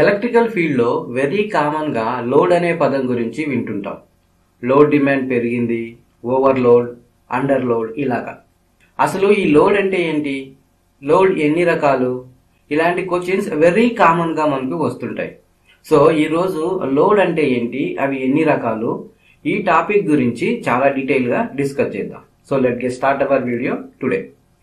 Electrical ఫీల్డ్లో very కామన్గా load అనే పదం గురించి వింటుంటాం. లోడ్ డిమాండ్ పెరిగింది, ఓవర్లోడ్, అండర్ లోడ్ ఇలాగా. అసలు ఈ లోడ్ అంటే ఏంటి? లోడ్ ఎన్ని రకాలు? ఇలాంటి క్వశ్చన్స్ వెరీ కామన్గా మనకు వస్తుంటాయి. సో ఈరోజు లోడ్ అంటే ఏంటి, అవి ఎన్ని రకాలు, ఈ టాపిక్ గురించి చాలా డీటెయిల్గా డిస్కస్ చేద్దాం. So let get start our video today.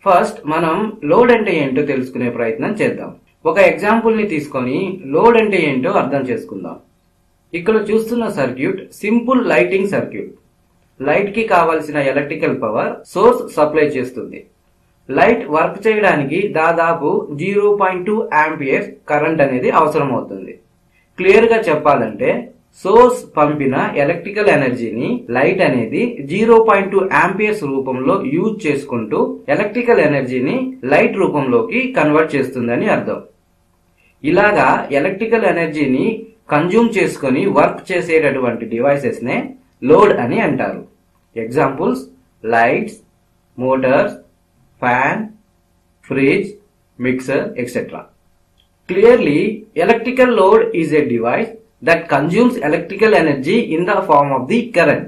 First మనం లోడ్ అంటే ఏంటో తెలుసుకునే ప్రయత్నం చేద్దాం. ఒక ఎగ్జాంపుల్ని తీసుకొని లోడ్ అంటే ఏంటో అర్థం చేసుకుందాం. ఇక్కడ చూస్తున్న సర్క్యూట్ సింపుల్ లైటింగ్ సర్క్యూట్. లైట్కి కావాల్సిన ఎలక్ట్రికల్ పవర్ సోర్స్ సప్లై చేస్తుంది. లైట్ వర్క్ చేయడానికి దాదాపు 0.2 ఆంపియర్ కరెంట్ అనేది అవసరం అవుతుంది. క్లియర్గా చెప్పాలంటే సోర్స్ పంపిన ఎలక్ట్రికల్ ఎనర్జీని లైట్ అనేది 0.2 ఆంపియర్స్ రూపంలో యూజ్ చేసుకుంటూ ఎలక్ట్రికల్ ఎనర్జీని లైట్ రూపంలోకి కన్వర్ట్ చేస్తుందని అర్థం. ఇలాగా ఎలక్ట్రికల్ ఎనర్జీని కన్జ్యూమ్ చేసుకుని వర్క్ చేసేటటువంటి డివైసెస్ నే లోడ్ అని అంటారు. Examples lights, motors, fan, fridge, mixer, etcetera. Clearly electrical load is a device that consumes electrical energy in the form of the current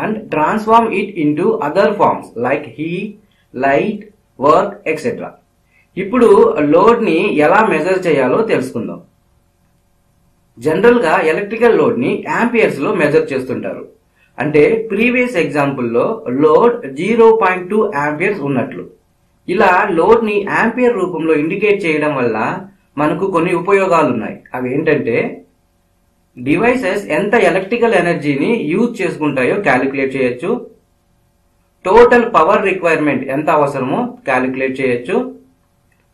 and transform it into other forms like heat, light, work, etc. ఇప్పుడు లోడ్ని ఎలా measure చేయాలో తెలుసుకుందాం. జనరల్గా electrical లోడ్ని యాంపియర్స్లో measure చేస్తుంటారు. అంటే previous ఎగ్జాంపుల్లో load 0.2 amperes ఉన్నట్లు. ఇలా లోడ్ని యాంపియర్ రూపంలో ఇండికేట్ చేయడం వల్ల మనకు కొన్ని ఉపయోగాలు ఉన్నాయి. అవి ఏంటంటే డివైసెస్ ఎంత ఎలక్ట్రికల్ ఎనర్జీని యూజ్ చేసుకుంటాయో క్యాలిక్యులేట్ చేయొచ్చు, టోటల్ పవర్ రిక్వైర్మెంట్ ఎంత అవసరమో క్యాలిక్యులేట్ చేయొచ్చు,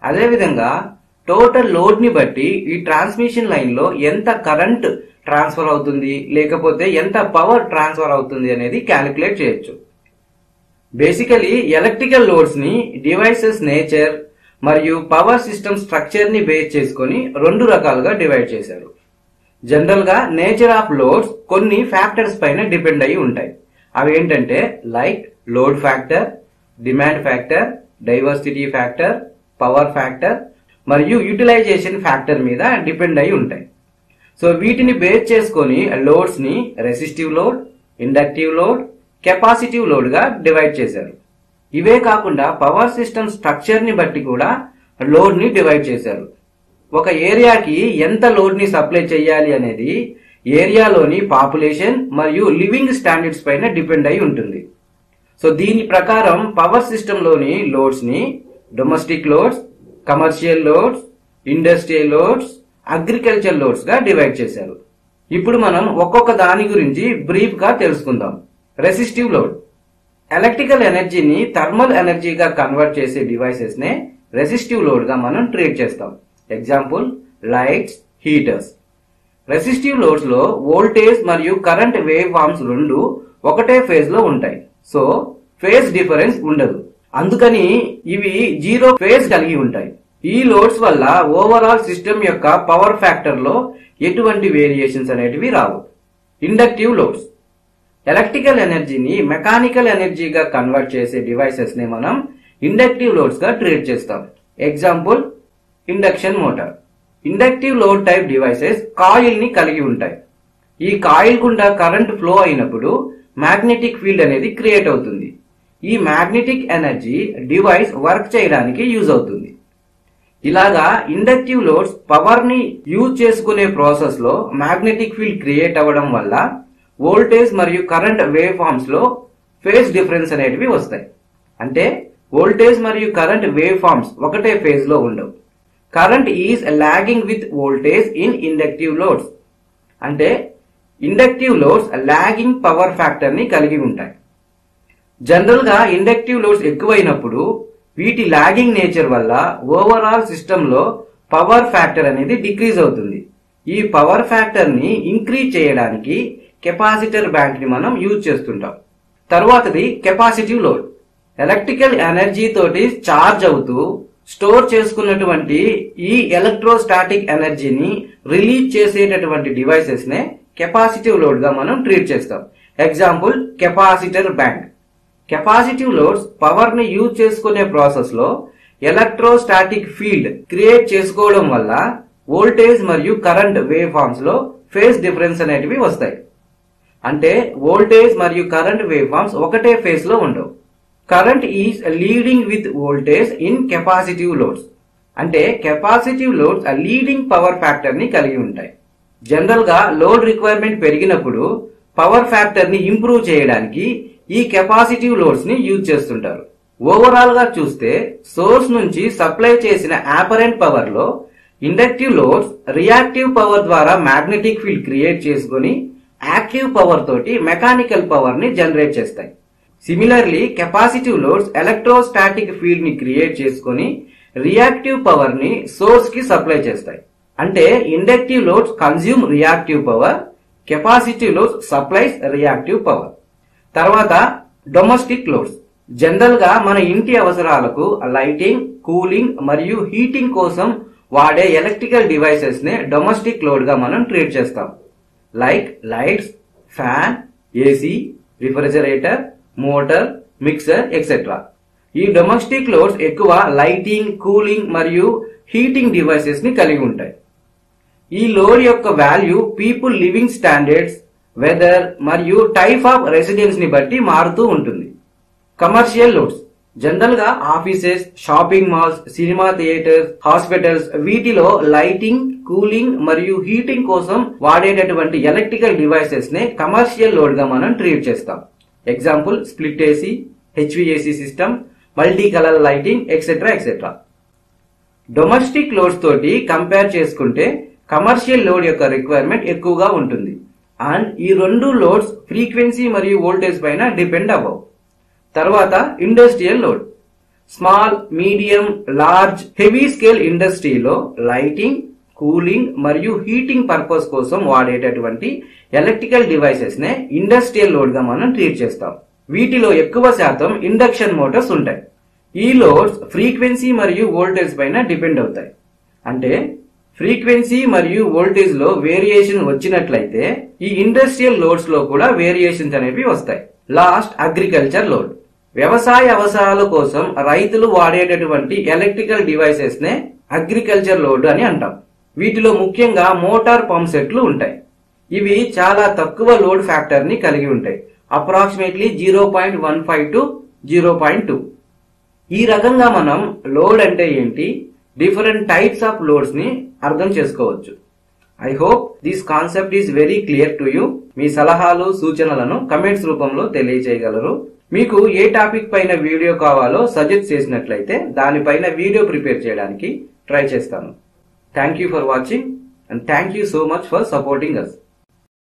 అదేవిధంగా టోటల్ లోడ్ని బట్టి ఈ ట్రాన్స్మిషన్ లైన్లో ఎంత కరెంట్ ట్రాన్స్ఫర్ అవుతుంది లేకపోతే ఎంత పవర్ ట్రాన్స్ఫర్ అవుతుంది అనేది క్యాలిక్యులేట్ చేయొచ్చు. బేసికలీ ఎలక్ట్రికల్ లోడ్స్ని డివైసెస్ నేచర్ మరియు పవర్ సిస్టమ్ స్ట్రక్చర్ని బేస్ చేసుకుని రెండు రకాలుగా డివైడ్ చేశారు. జనరల్గా నేచర్ ఆఫ్ లోడ్స్ కొన్ని ఫ్యాక్టర్స్ పైన డిపెండ్ అయి ఉంటాయి. అవి ఏంటంటే like load factor, demand factor, diversity factor, power factor మరియు యూటిలైజేషన్ ఫ్యాక్టర్ మీద డిపెండ్ అయి ఉంటాయి. సో వీటిని బేస్ చేసుకొని లోడ్స్ని resistive load, inductive load, capacitive లోడ్గా డివైడ్ చేశారు. ఇవే కాకుండా పవర్ సిస్టమ్ స్ట్రక్చర్ని బట్టి కూడా లోడ్ని డివైడ్ చేశారు. ఒక ఏరియాకి ఎంత లోడ్ని సప్లై చేయాలి అనేది ఏరియాలోని పాపులేషన్ మరియు లివింగ్ స్టాండర్డ్స్ పైన డిపెండ్ అయి ఉంటుంది. సో దీని ప్రకారం పవర్ సిస్టంలోని లోడ్స్ని domestic loads, commercial loads, industrial loads, agriculture లోడ్స్గా డివైడ్ చేశారు. ఇప్పుడు మనం ఒక్కొక్క దాని గురించి బ్రీఫ్గా తెలుసుకుందాం. Resistive load. ఎలక్ట్రికల్ ఎనర్జీని థర్మల్ ఎనర్జీగా కన్వర్ట్ చేసే డివైసెస్నే రెసిస్టివ్ లోడ్గా మనం ట్రీట్ చేస్తాం. Example lights, heaters. రెసిస్టివ్ లోడ్స్లో వోల్టేజ్ మరియు కరెంట్ వేవ్ ఫార్మ్స్ రెండు ఒకటే ఫేజ్లో ఉంటాయి. సో ఫేజ్ డిఫరెన్స్ ఉండదు, అందుకని ఇవి జీరో ఫేజ్ కలిగి ఉంటాయి. ఈ లోడ్స్ వల్ల ఓవరాల్ సిస్టమ్ యొక్క పవర్ ఫ్యాక్టర్లో ఎటువంటి వేరియేషన్స్ అనేటివి రావు. Inductive loads. ఎలక్ట్రికల్ ఎనర్జీని మెకానికల్ ఎనర్జీగా కన్వర్ట్ చేసే డివైసెస్ని మనం ఇండక్టివ్ లోడ్స్గా ట్రీట్ చేస్తాం. Example induction motor. Inductive load type devices కాయిల్ని కలిగి ఉంటాయి. ఈ కాయిల్ గుండా కరెంట్ ఫ్లో అయినప్పుడు మ్యాగ్నెటిక్ ఫీల్డ్ అనేది క్రియేట్ అవుతుంది. ఈ మ్యాగ్నెటిక్ ఎనర్జీ డివైస్ వర్క్ చేయడానికి యూజ్ అవుతుంది. ఇలాగా ఇండక్టివ్ లోడ్స్ పవర్ని యూజ్ చేసుకునే ప్రాసెస్లో మ్యాగ్నెటిక్ ఫీల్డ్ క్రియేట్ అవ్వడం వల్ల వోల్టేజ్ మరియు కరెంట్ వేవ్ ఫార్మ్స్లో ఫేజ్ డిఫరెన్స్ అనేటివి వస్తాయి. అంటే వోల్టేజ్ మరియు కరెంట్ వేవ్ ఫార్మ్స్ ఒకటే ఫేజ్లో ఉండవు. Current is lagging with voltage in inductive loads. అంటే ఇండక్టివ్ లోడ్స్ లాగింగ్ పవర్ ఫ్యాక్టర్ని కలిగి ఉంటాయి. జనరల్గా ఇండక్టివ్ లోడ్స్ ఎక్కువైనప్పుడు వీటి లాగింగ్ నేచర్ వల్ల ఓవరాల్ సిస్టంలో పవర్ ఫ్యాక్టర్ అనేది డిక్రీజ్ అవుతుంది. ఈ పవర్ ఫ్యాక్టర్ని ఇంక్రీజ్ చేయడానికి కెపాసిటర్ బ్యాంక్ని మనం యూజ్ చేస్తుంటాం. తర్వాతది కెపాసిటివ్ లోడ్. ఎలక్ట్రికల్ ఎనర్జీ తోటి ఛార్జ్ అవుతూ స్టోర్ చేసుకున్నటువంటి ఈ ఎలక్ట్రోస్టాటిక్ ఎనర్జీని రిలీజ్ చేసేటటువంటి డివైసెస్నే కెపాసిటివ్ లోడ్గా మనం ట్రీట్ చేస్తాం. Example capacitor bank. Capacitive loads పవర్ని యూజ్ చేసుకునే ప్రాసెస్లో ఎలక్ట్రోస్టాటిక్ ఫీల్డ్ క్రియేట్ చేసుకోవడం వల్ల voltage మరియు current wave forms లో phase difference అనేటివి వస్తాయి. అంటే voltage మరియు current wave forms ఒకటే phase లో ఉండవు. Current is leading with voltage in capacitive loads. అంటే capacitive loads a leading power factor ని కలిగి ఉంటాయి. జనరల్ గా లోడ్ రిక్వైర్మెంట్ పెరిగినప్పుడు పవర్ ఫ్యాక్టర్ ని ఇంప్రూవ్ చేయడానికి ఈ కెపాసిటివ్ లోడ్స్ ని యూజ్ చేస్తుంటారు. ఓవరాల్ గా చూస్తే సోర్స్ నుంచి సప్లై చేసిన ఆపరెంట్ పవర్ లో ఇండక్టివ్ లోడ్స్ రియాక్టివ్ పవర్ ద్వారా మ్యాగ్నెటిక్ ఫీల్డ్ క్రియేట్ చేసుకుని యాక్టివ్ పవర్ తోటి మెకానికల్ పవర్ ని జనరేట్ చేస్తాయి. Similarly capacitive loads electrostatic field ని క్రియేట్ చేసుకుని రియాక్టివ్ పవర్ ని సోర్స్ కి సప్లై చేస్తాయి. అంటే inductive loads consume reactive power, capacitive loads supplies reactive power. తర్వాత డొమెస్టిక్ లోడ్స్. జనరల్ గా మన ఇంటి అవసరాలకు లైటింగ్, కూలింగ్ మరియు హీటింగ్ కోసం వాడే ఎలక్ట్రికల్ డివైసెస్ నే డొమెస్టిక్ లోడ్ గా మనం ట్రీట్ చేస్తాం. Like lights, fan, AC, refrigerator, motor, mixer etcetera. ఈ డొమెస్టిక్ లోడ్స్ ఎక్కువ లైటింగ్, కూలింగ్ మరియు హీటింగ్ డివైసెస్ ని కలిగి ఉంటాయి. ఈ లోడ్ యొక్క value people living standards, weather మరియు టైప్ ఆఫ్ రెసిడెన్స్ ని బట్టి మారుతూ ఉంటుంది. Commercial loads. జనరల్ గా offices, shopping malls, cinema theatres, hospitals వీటిలో లైటింగ్, కూలింగ్ మరియు హీటింగ్ కోసం వాడేటటువంటి ఎలక్ట్రికల్ డివైసెస్ నే కమర్షియల్ లోడ్ గా మనం ట్రీట్ చేస్తాం. Example split AC, HVAC system, multi colour lighting etcetera etcetera. Domestic loads తోటి కంపేర్ చేసుకుంటే కమర్షియల్ లోడ్ యొక్క రిక్వైర్మెంట్ ఎక్కువగా ఉంటుంది. అండ్ ఈ రెండు లోడ్స్ ఫ్రీక్వెన్సీ మరియు వోల్టేజ్ పైన డిపెండ్ అవ్వవు. తర్వాత industrial load. Small, medium, large, heavy scale ఇండస్ట్రీలో లైటింగ్, కూలింగ్ మరియు హీటింగ్ పర్పస్ కోసం వాడేటటువంటి ఎలక్ట్రికల్ డివైసెస్ నే ఇండస్ట్రియల్ లోడ్ గా మనం ట్రీట్ చేస్తాం. వీటిలో ఎక్కువ శాతం ఇండక్షన్ మోటార్స్ ఉంటాయి. ఈ లోడ్స్ ఫ్రీక్వెన్సీ మరియు వోల్టేజ్ పైన డిపెండ్ అవుతాయి. అంటే ఫ్రీక్వెన్సీ మరియు వోల్టేజ్ లో వేరియేషన్ వచ్చినట్లయితే ఈ ఇండస్ట్రియల్ లోడ్స్ లో కూడా వేరియేషన్స్ అనేవి వస్తాయి. Last agriculture load. వ్యవసాయ అవసరాల కోసం రైతులు వాడేటటువంటి ఎలక్ట్రికల్ డివైసెస్ నే అగ్రికల్చర్ లోడ్ అని అంటాం. వీటిలో ముఖ్యంగా మోటార్, పంప్ సెట్లు ఉంటాయి. ఇవి చాలా తక్కువ లోడ్ ఫ్యాక్టర్ ని కలిగి ఉంటాయి. Approximately 0.15 to 0.2. ఈ రకంగా మనం లోడ్ అంటే ఏంటి, డిఫరెంట్ టైప్స్ ఆఫ్ లోడ్స్ ని అర్థం చేసుకోవచ్చు. I hope this concept is very clear to you. మీ సలహాలు, సూచనలను కమెంట్స్ రూపంలో తెలియజేయగలరు. మీకు ఏ టాపిక్ పైన వీడియో కావాలో సజెస్ట్ చేసినట్లయితే దానిపైన వీడియో ప్రిపేర్ చేయడానికి ట్రై చేస్తాను. Thank you for watching and thank you so much for supporting us.